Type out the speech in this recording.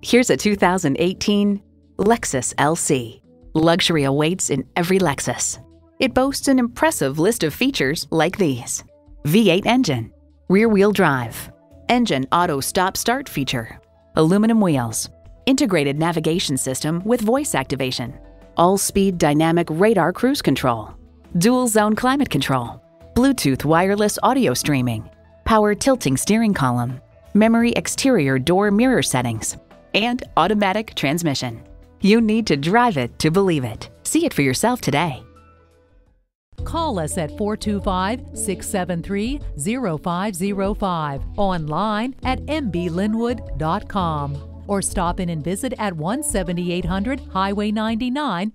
Here's a 2018 Lexus LC. Luxury awaits in every Lexus. It boasts an impressive list of features like these: V8 engine, rear-wheel drive, engine auto stop-start feature, aluminum wheels, integrated navigation system with voice activation, all-speed dynamic radar cruise control, dual-zone climate control, Bluetooth wireless audio streaming, power tilting steering column, memory exterior door mirror settings, and automatic transmission. You need to drive it to believe it. See it for yourself today. Call us at 425-673-0505, online at mblynwood.com, or stop in and visit at 17800 Highway 99